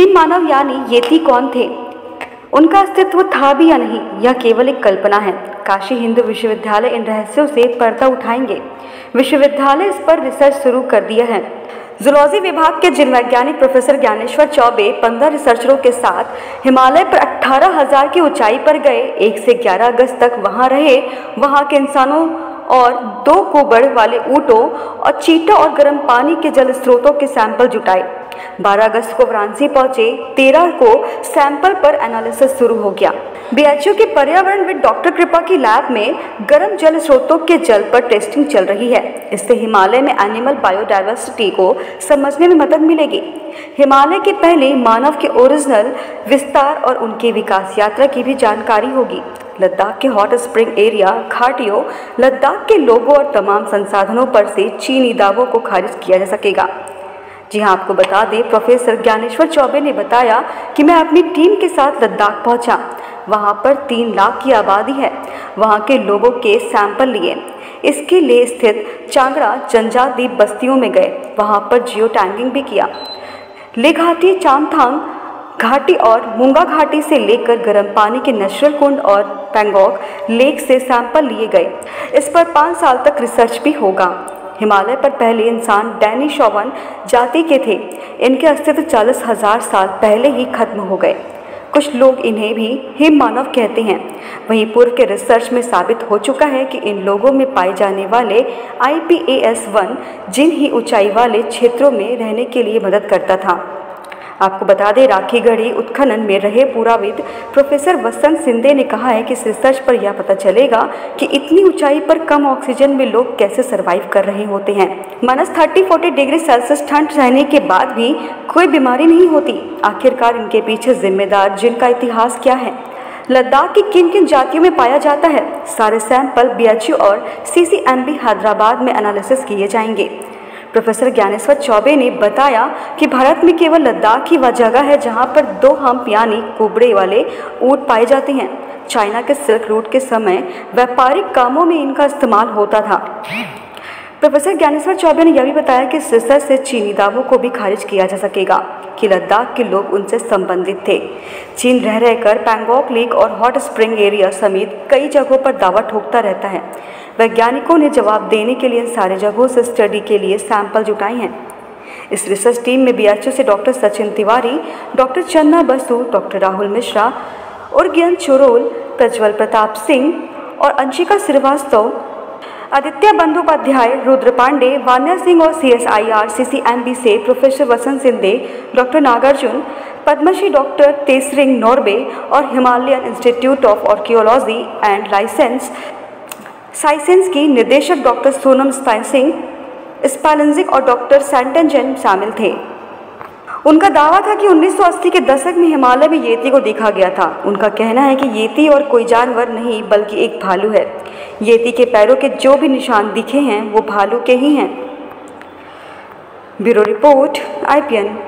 Him मानव यानी येती कौन थे? उनका अस्तित्व था भी या नहीं, यह केवल एक कल्पना है। काशी हिंदू विश्वविद्यालय इन रहस्यों से पर्दा उठाएंगे। विश्वविद्यालय इस पर रिसर्च शुरू कर दिया है। जूलॉजी विभाग के जीव वैज्ञानिक प्रोफेसर ज्ञानेश्वर चौबे 15 रिसर्चरों के साथ हिमालय पर 18,000 की ऊंचाई पर गए। 1 से 11 अगस्त तक वहां रहे। वहां के इंसानों और 2 कोबड़ वाले ऊँटों और चीटों और गर्म पानी के जल स्रोतों के सैंपल जुटाए। 12 अगस्त को वाराणसी पहुंचे। 13 को सैंपल पर एनालिसिस शुरू हो गया। BHU के पर्यावरणविद डॉक्टर कृपा की लैब में गर्म जल स्रोतों के जल पर टेस्टिंग चल रही है। इससे हिमालय में एनिमल बायोडायवर्सिटी को समझने में मदद मिलेगी। हिमालय के पहले मानव के ओरिजिनल विस्तार और उनके विकास यात्रा की भी जानकारी होगी। लद्दाख के हॉट स्प्रिंग एरिया घाटियों, लद्दाख के लोगों और तमाम संसाधनों पर से चीनी दावों को खारिज किया जा सकेगा। जी हाँ, आपको बता दें, प्रोफेसर ज्ञानेश्वर चौबे ने बताया कि मैं अपनी टीम के साथ लद्दाख पहुंचा। वहां पर 3 लाख की आबादी है। वहां के लोगों के सैंपल लिए। इसके लिए स्थित चांगड़ा जनजातीय बस्तियों में गए। वहां पर जियो टैगिंग भी किया। ले घाटी, चांगतांग घाटी और मुंगा घाटी से लेकर गर्म पानी के नेचुरल कुंड और पैंगोंग लेक से सैंपल लिए गए। इस पर 5 साल तक रिसर्च भी होगा। हिमालय पर पहले इंसान डेनी शोवन जाति के थे। इनके अस्तित्व 40,000 साल पहले ही खत्म हो गए। कुछ लोग इन्हें भी हिम मानव कहते हैं। वहीं पूर्व के रिसर्च में साबित हो चुका है कि इन लोगों में पाए जाने वाले IPAS1 जिन ही ऊंचाई वाले क्षेत्रों में रहने के लिए मदद करता था। आपको बता दें, राखीगढ़ी उत्खनन में रहे पुराविद प्रोफेसर वसंत शिंदे ने कहा है कि इस रिसर्च पर यह पता चलेगा कि इतनी ऊंचाई पर कम ऑक्सीजन में लोग कैसे सर्वाइव कर रहे होते हैं। -30-40 डिग्री सेल्सियस ठंड रहने के बाद भी कोई बीमारी नहीं होती। आखिरकार इनके पीछे जिम्मेदार जिनका इतिहास क्या है? लद्दाख की किन किन जातियों में पाया जाता है? सारे सैंपल BHU और CCMB हैदराबाद में एनालिसिस किए जाएंगे। प्रोफेसर ज्ञानेश्वर चौबे ने बताया कि भारत में केवल लद्दाख ही वह जगह है जहां पर 2 हम्प यानी कुबड़े वाले ऊँट पाए जाते हैं। चाइना के सिल्क रूट के समय व्यापारिक कामों में इनका इस्तेमाल होता था। प्रोफेसर ज्ञानेश्वर चौबे ने यह भी बताया कि इस रिसर्च से चीनी दावों को भी खारिज किया जा सकेगा कि लद्दाख के लोग उनसे संबंधित थे। चीन रह रहकर पैंगोंग लेक और हॉट स्प्रिंग एरिया समेत कई जगहों पर दावा ठोकता रहता है। वैज्ञानिकों ने जवाब देने के लिए इन सारे जगहों से स्टडी के लिए सैंपल जुटाए हैं। इस रिसर्च टीम में BHU से doctor Sachin Tiwari, doctor Channa Basu, doctor Rahul Mishra, Urgyan Churol, Prajwal Pratap Singh और अंशिका श्रीवास्तव, आदित्य बंधोपाध्याय, रुद्रपांडे, बान्या सिंह और CSIR CCMB से professor Vasant Shinde, doctor Nagarjun, Padmashri doctor Tsering Norbu और Himalayan institute of archaeology and life science की निदेशक डॉक्टर सोनम स्पाल्डिंग और डॉक्टर सांतनजन शामिल थे। उनका दावा था कि 1980 के दशक में हिमालय में येती को देखा गया था। उनका कहना है कि येती और कोई जानवर नहीं बल्कि एक भालू है। येती के पैरों के जो भी निशान दिखे हैं वो भालू के ही हैं। Bureau report IPN।